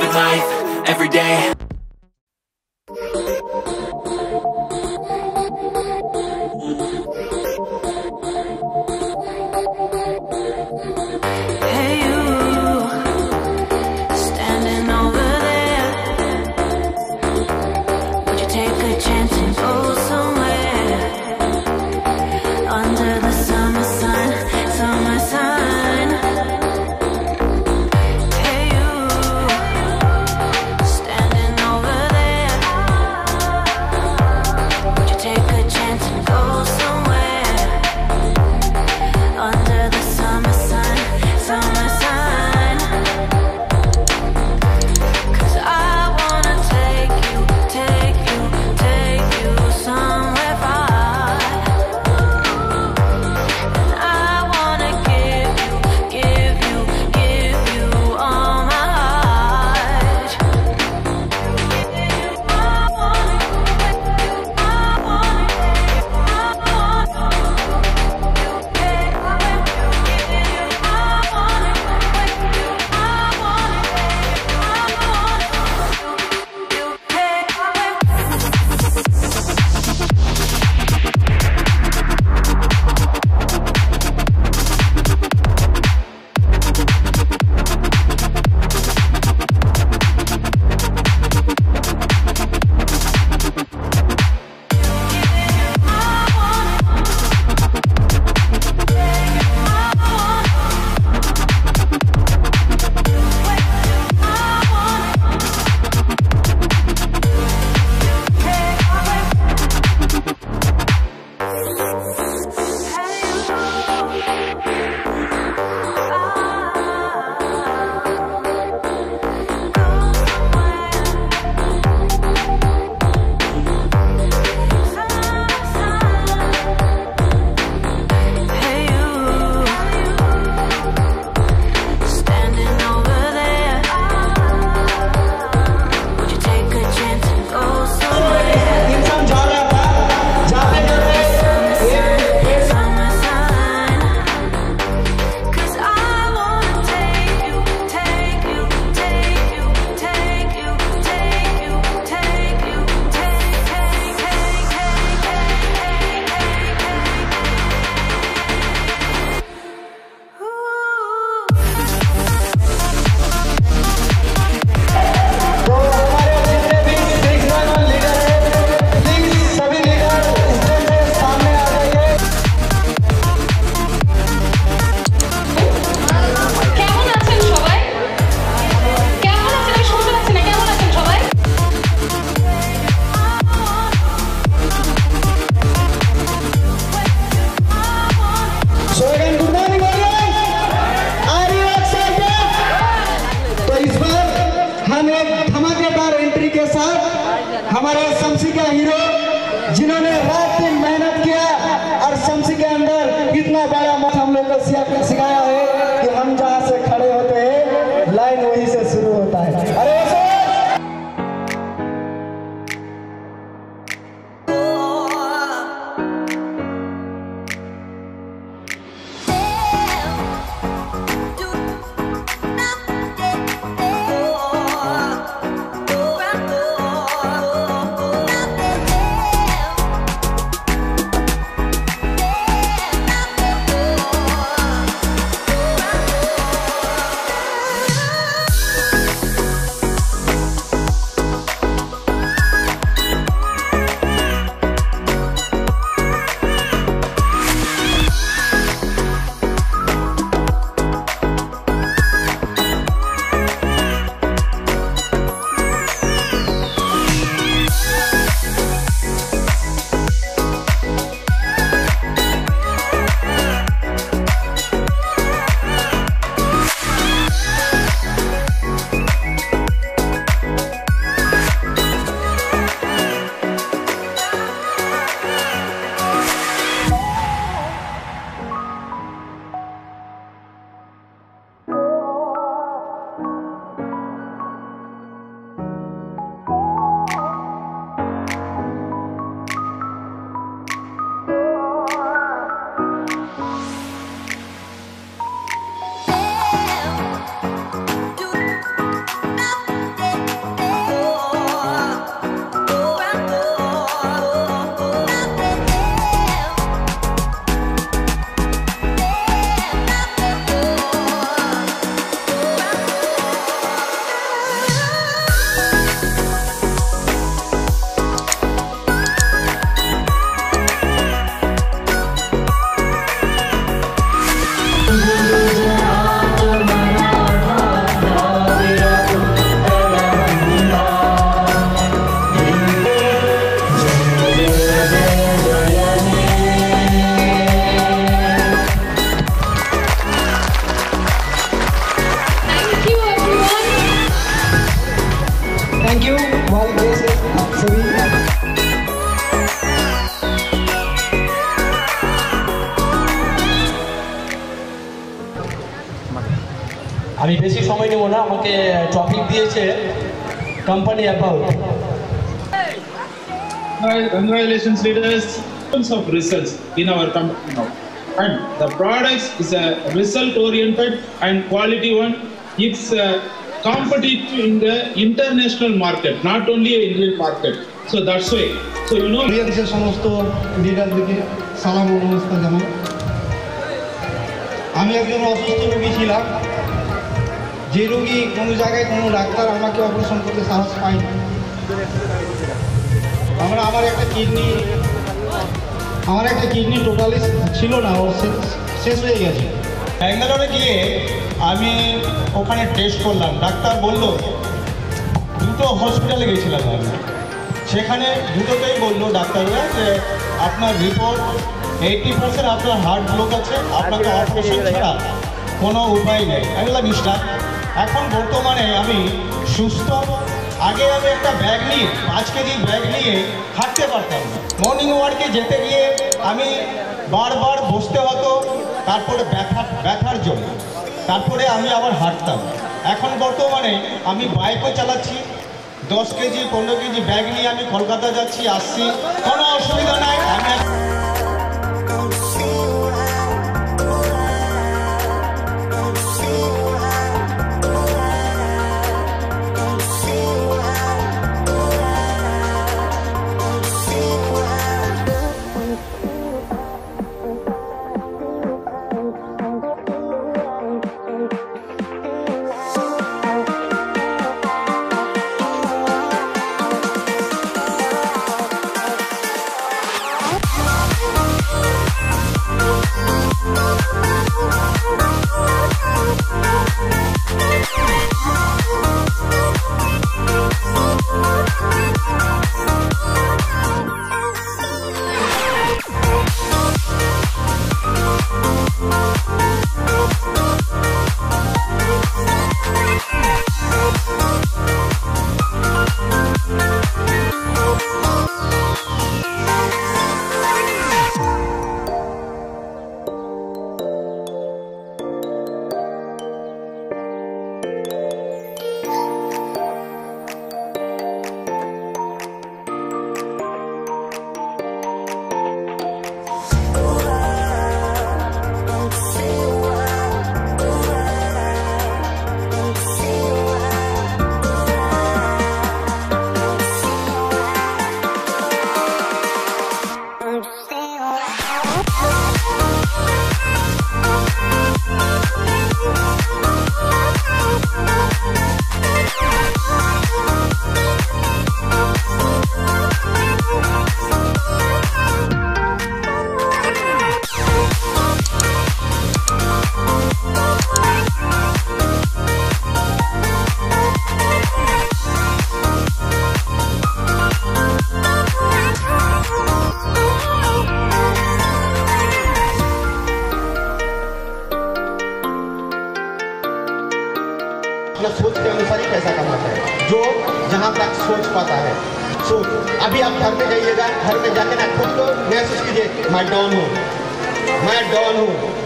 living life every day. আমি বেশি সময় নেব না, আমাকে টপিক দিয়েছে company about. Congratulations leaders, terms of results in our company now, and the products is a result oriented and quality one. It's competitive in the international market, not only Indian market. So that's why, so you know, priya সমস্ত leaderদেরকে সালাম ও নমস্কার জানাই। আমি একজন অসুস্থ রোগী ছিলাম, যে রোগী কোনো জায়গায় কোনো ডাক্তার আমাকে অপারেশন করতে সাহস পায়নি। আমরা আমার একটা কিডনি টোটালি ছিল না, ওর শেষ হয়ে গেছে। ব্যাঙ্গালোরে গিয়ে আমি ওখানে টেস্ট করলাম, ডাক্তার বলল দুটো হসপিটালে গেছিলাম আমি, সেখানে দুটোতেই বললো ডাক্তাররা যে আপনার রিপোর্ট 80% আপনার হার্ট ব্লক আছে, আপনাকে অপারেশন ছাড়া কোনো উপায় নেই। এগুলো বিশ্বাস। এখন বর্তমানে আমি সুস্থ। আগে আমি একটা ব্যাগ নিয়ে 5 কেজি ব্যাগ নিয়ে হাঁটতে পারতাম না। মর্নিং ওয়ার্কে যেতে গিয়ে আমি বারবার বসতে হতো, তারপরে ব্যথার জন্য, তারপরে আমি আবার হাঁটতাম। এখন বর্তমানে আমি বাইকও চালাচ্ছি, 10 কেজি 15 কেজি ব্যাগ নিয়ে আমি কলকাতা যাচ্ছি আসছি, কোনো অসুবিধা নাই। আমি सोच के अनुसार ही पैसा कमाता है, जो जहां तक सोच पाता है। सोच अभी आप घर पे जाइएगा, घर पे जाके ना खुद को महसूस कीजिए, मैं डॉन हूँ।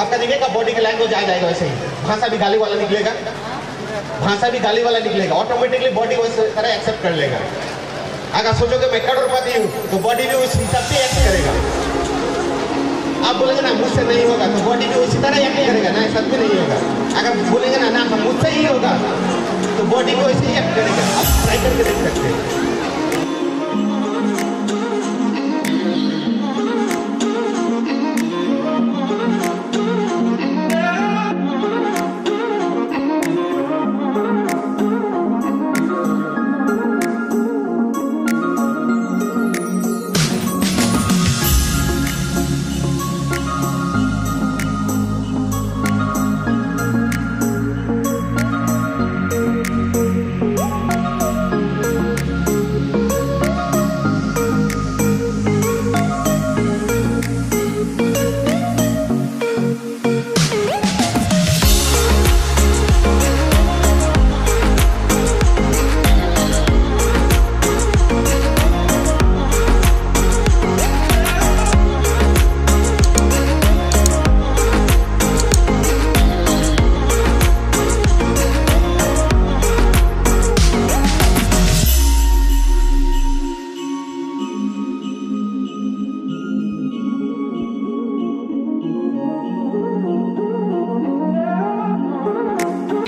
आपका देखिएगा बॉडी की लैंग्वेज आ जाएगा, वैसे ही भाषा भी गाली वाला निकलेगा, ऑटोमेटिकली बॉडी वैसे तरह एक्सेप्ट कर लेगा। अगर सोचोगे मैं करोड़पति हूँ तो बॉडी भी उस हिसाब से एक्ट करेगा। आप बोलेंगे ना मुझसे नहीं होगा तो बॉडी भी उसी तरह एक्ट करेगा, ना सच में नहीं होगा। अगर बोलेंगे ना मुझसे ही होगा तो बॉडी को ऐसे ही एक्ट करेगा। आप ट्राई करके देख सकते हैं।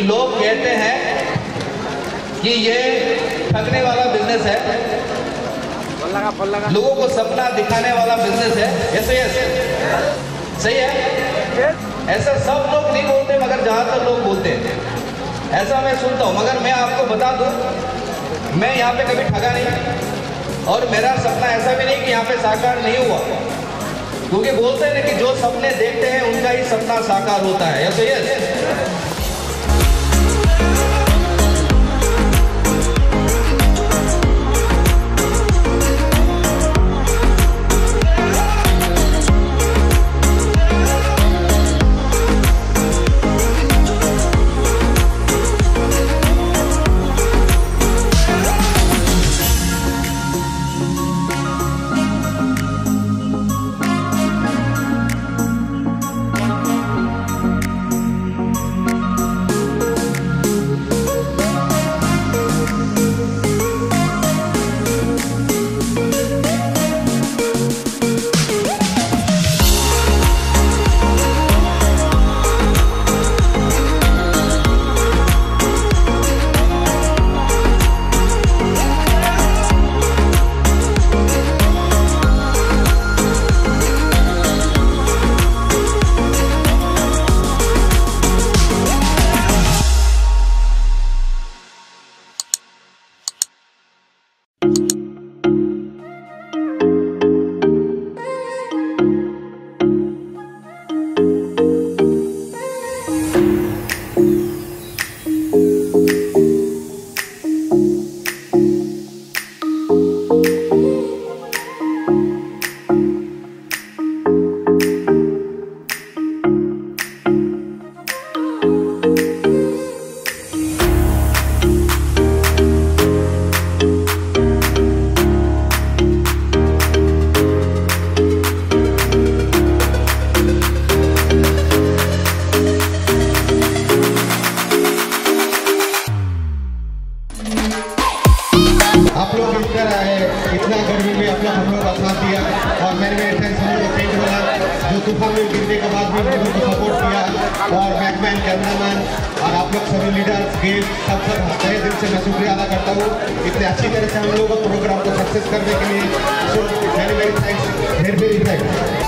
कुछ लोग कहते हैं कि ये ठगने वाला बिजनेस है, लोगों को सपना दिखाने वाला बिजनेस है। सही है, ऐसा सब लोग नहीं बोलते मगर ज्यादातर लोग बोलते हैं, ऐसा मैं सुनता हूँ। मगर मैं आपको बता दूं, मैं यहाँ पे कभी ठगा नहीं और मेरा सपना ऐसा भी नहीं कि यहाँ पे साकार नहीं हुआ, क्योंकि बोलते हैं कि जो सपने देखते हैं उनका ही सपना साकार होता है। ऐसा ही है। अच्छी तरह से हम लोगों को प्रोग्राम को सक्सेस करने के लिए वेरी वेरी थैंक्स।